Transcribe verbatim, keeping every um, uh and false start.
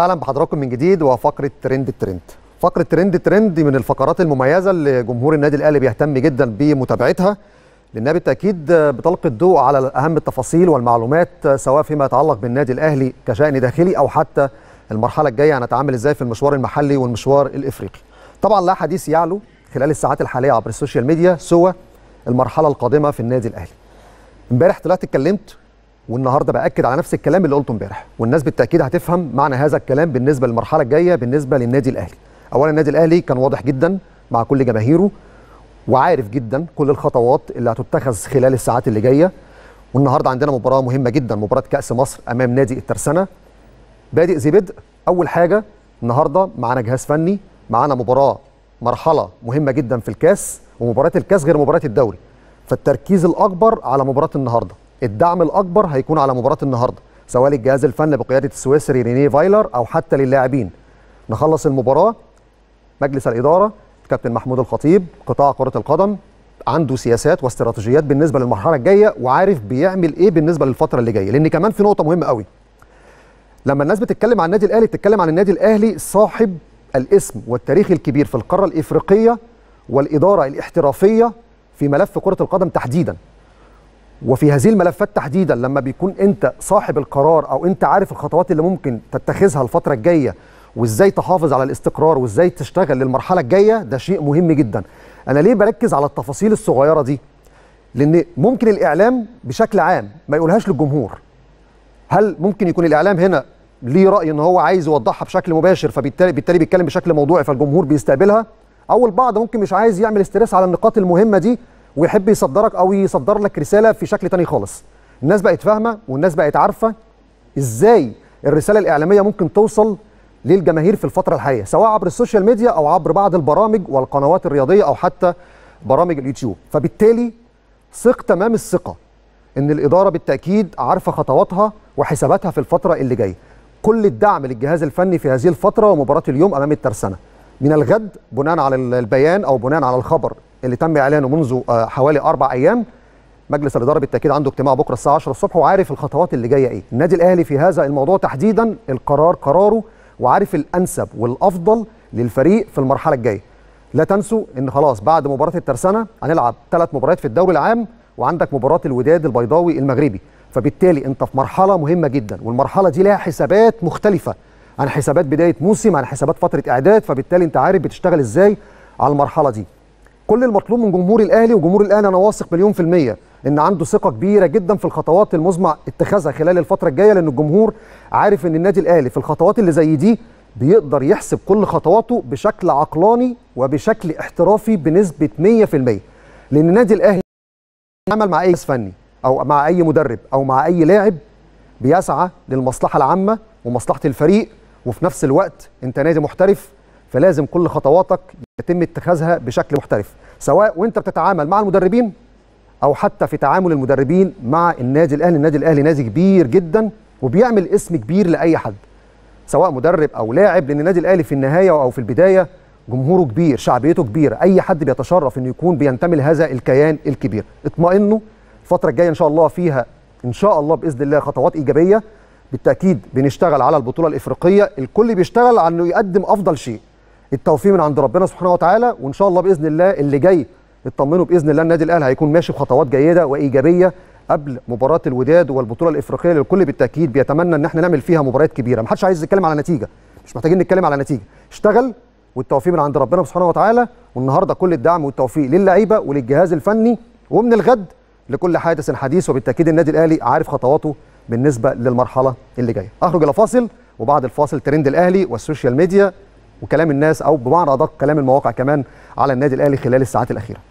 اهلا بحضراتكم من جديد وفقره ترند الترند. فقره ترند الترند من الفقرات المميزه اللي جمهور النادي الاهلي بيهتم جدا بمتابعتها، لانها بالتاكيد بتلقي الضوء على اهم التفاصيل والمعلومات سواء فيما يتعلق بالنادي الاهلي كشان داخلي او حتى المرحله الجايه هنتعامل ازاي في المشوار المحلي والمشوار الافريقي. طبعا لا حديث يعلو خلال الساعات الحاليه عبر السوشيال ميديا سوى المرحله القادمه في النادي الاهلي. امبارح طلعت اتكلمت والنهارده باكد على نفس الكلام اللي قلته امبارح، والناس بالتاكيد هتفهم معنى هذا الكلام بالنسبه للمرحله الجايه بالنسبه للنادي الاهلي. اولا النادي الاهلي كان واضح جدا مع كل جماهيره وعارف جدا كل الخطوات اللي هتتخذ خلال الساعات اللي جايه، والنهارده عندنا مباراه مهمه جدا، مباراه كأس مصر امام نادي الترسانه. بادئ زي بدء. اول حاجه النهارده معانا جهاز فني، معانا مباراه مرحله مهمه جدا في الكاس، ومباراه الكاس غير مباراه الدوري، فالتركيز الاكبر على مباراه النهارده، الدعم الاكبر هيكون على مباراه النهارده سواء للجهاز الفني بقياده السويسري ريني فايلر او حتى للاعبين. نخلص المباراه مجلس الاداره كابتن محمود الخطيب قطاع كره القدم عنده سياسات واستراتيجيات بالنسبه للمرحله الجايه وعارف بيعمل ايه بالنسبه للفتره اللي جايه، لان كمان في نقطه مهمه قوي. لما الناس بتتكلم عن النادي الاهلي بتتكلم عن النادي الاهلي صاحب الاسم والتاريخ الكبير في القاره الافريقيه والاداره الاحترافيه في ملف كره القدم تحديدا. وفي هذه الملفات تحديدا لما بيكون انت صاحب القرار او انت عارف الخطوات اللي ممكن تتخذها الفتره الجايه وازاي تحافظ على الاستقرار وازاي تشتغل للمرحله الجايه، ده شيء مهم جدا. انا ليه بركز على التفاصيل الصغيره دي؟ لان ممكن الاعلام بشكل عام ما يقولهاش للجمهور. هل ممكن يكون الاعلام هنا ليه راي ان هو عايز يوضحها بشكل مباشر فبالتالي بالتالي بيتكلم بشكل موضوعي فالجمهور بيستقبلها؟ او البعض ممكن مش عايز يعمل استرس على النقاط المهمه دي ويحب يصدرك او يصدر لك رساله في شكل تاني خالص. الناس بقت فاهمه والناس بقت عارفه ازاي الرساله الاعلاميه ممكن توصل للجماهير في الفتره الحاليه سواء عبر السوشيال ميديا او عبر بعض البرامج والقنوات الرياضيه او حتى برامج اليوتيوب. فبالتالي ثق تمام الثقه ان الاداره بالتاكيد عارفه خطواتها وحساباتها في الفتره اللي جايه. كل الدعم للجهاز الفني في هذه الفتره ومباراه اليوم امام الترسانه. من الغد بناء على البيان او بناء على الخبر اللي تم اعلانه منذ حوالي اربع ايام، مجلس الاداره بالتاكيد عنده اجتماع بكره الساعه عشرة الصبح وعارف الخطوات اللي جايه ايه. النادي الاهلي في هذا الموضوع تحديدا القرار قراره وعارف الانسب والافضل للفريق في المرحله الجايه. لا تنسوا ان خلاص بعد مباراه الترسانه هنلعب ثلاث مباريات في الدوري العام وعندك مباراه الوداد البيضاوي المغربي، فبالتالي انت في مرحله مهمه جدا، والمرحله دي لها حسابات مختلفه عن حسابات بدايه موسم، عن حسابات فتره اعداد، فبالتالي انت عارف بتشتغل ازاي على المرحله دي. كل المطلوب من جمهور الاهلي، وجمهور الاهلي انا واثق مليون في الميه ان عنده ثقه كبيره جدا في الخطوات المزمع اتخاذها خلال الفتره الجايه، لان الجمهور عارف ان النادي الاهلي في الخطوات اللي زي دي بيقدر يحسب كل خطواته بشكل عقلاني وبشكل احترافي بنسبه مية في المية، لان النادي الاهلي عمل مع اي فني او مع اي مدرب او مع اي لاعب بيسعى للمصلحه العامه ومصلحه الفريق، وفي نفس الوقت انت نادي محترف فلازم كل خطواتك يتم اتخاذها بشكل محترف سواء وانت بتتعامل مع المدربين او حتى في تعامل المدربين مع النادي الاهلي. النادي الاهلي نادي كبير جدا وبيعمل اسم كبير لاي حد سواء مدرب او لاعب، لان النادي الاهلي في النهايه او في البدايه جمهوره كبير، شعبيته كبيره، اي حد بيتشرف انه يكون بينتمي لهذا الكيان الكبير. اطمئنوا الفتره الجايه ان شاء الله فيها ان شاء الله باذن الله خطوات ايجابيه. بالتاكيد بنشتغل على البطوله الافريقيه، الكل بيشتغل على انه يقدم افضل شيء. التوفيق من عند ربنا سبحانه وتعالى، وان شاء الله باذن الله اللي جاي اطمنوا باذن الله النادي الاهلي هيكون ماشي بخطوات جيده وايجابيه قبل مباراه الوداد والبطوله الافريقيه اللي الكل بالتاكيد بيتمنى ان احنا نعمل فيها مباريات كبيره. ما حدش عايز يتكلم على نتيجه، مش محتاجين نتكلم على نتيجه، اشتغل والتوفيق من عند ربنا سبحانه وتعالى. والنهارده كل الدعم والتوفيق للعيبه وللجهاز الفني، ومن الغد لكل حادث حديث، وبالتاكيد النادي الاهلي عارف خطواته بالنسبه للمرحله اللي جايه. اخرج الى فاصل، وبعد الفاصل ترند الاهلي والسوشيال ميديا وكلام الناس او بمعنى ادق كلام المواقع كمان على النادي الاهلي خلال الساعات الاخيره.